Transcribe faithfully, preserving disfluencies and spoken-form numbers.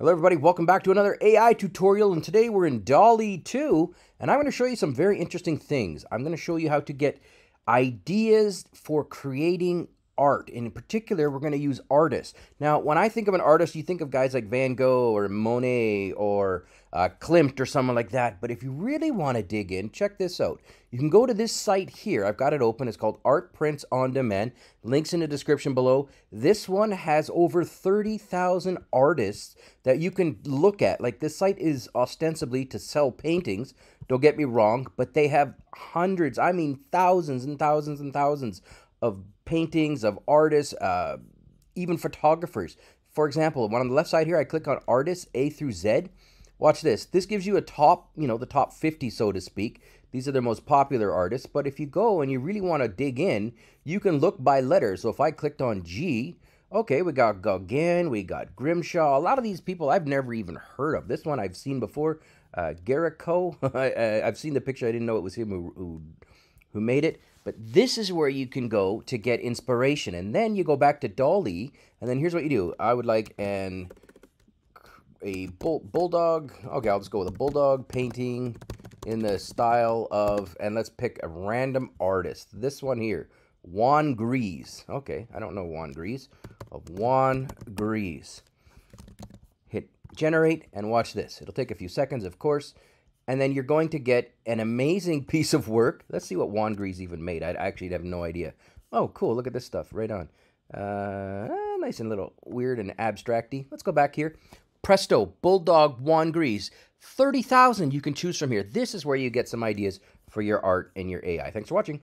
Hello everybody, welcome back to another A I tutorial, and today we're in DALL-E two, and I'm going to show you some very interesting things. I'm going to show you how to get ideas for creating art. In particular, we're going to use artists. Now, when I think of an artist, you think of guys like Van Gogh or Monet or uh, Klimt or someone like that, but if you really want to dig in, check this out. You can go to this site here. I've got it open. It's called Art Prints On Demand. Links in the description below. This one has over thirty thousand artists that you can look at. Like, this site is ostensibly to sell paintings. Don't get me wrong, but they have hundreds, I mean thousands and thousands and thousands of paintings, of artists, uh, even photographers. For example, when on the left side here, I click on Artists A through Z. Watch this. This gives you a top, you know, the top fifty, so to speak. These are their most popular artists. But if you go and you really want to dig in, you can look by letter. So if I clicked on G, okay, we got Gauguin, we got Grimshaw. A lot of these people I've never even heard of. This one I've seen before. Uh, Garrico. I've seen the picture. I didn't know it was him who, who, who made it. But this is where you can go to get inspiration. And then you go back to DALL-E, and then here's what you do. I would like an... a bull, bulldog, okay, I'll just go with a bulldog painting in the style of, and let's pick a random artist. This one here, Juan Gris. Okay, I don't know Juan Gris, of Juan Gris. Hit generate and watch this. It'll take a few seconds, of course, and then you're going to get an amazing piece of work. Let's see what Juan Gris even made. I actually have no idea. Oh, cool, look at this stuff, right on. Uh, nice and little weird and abstracty. Let's go back here. Presto, bulldog, Juan Gris, thirty thousand you can choose from here. This is where you get some ideas for your art and your A I. Thanks for watching.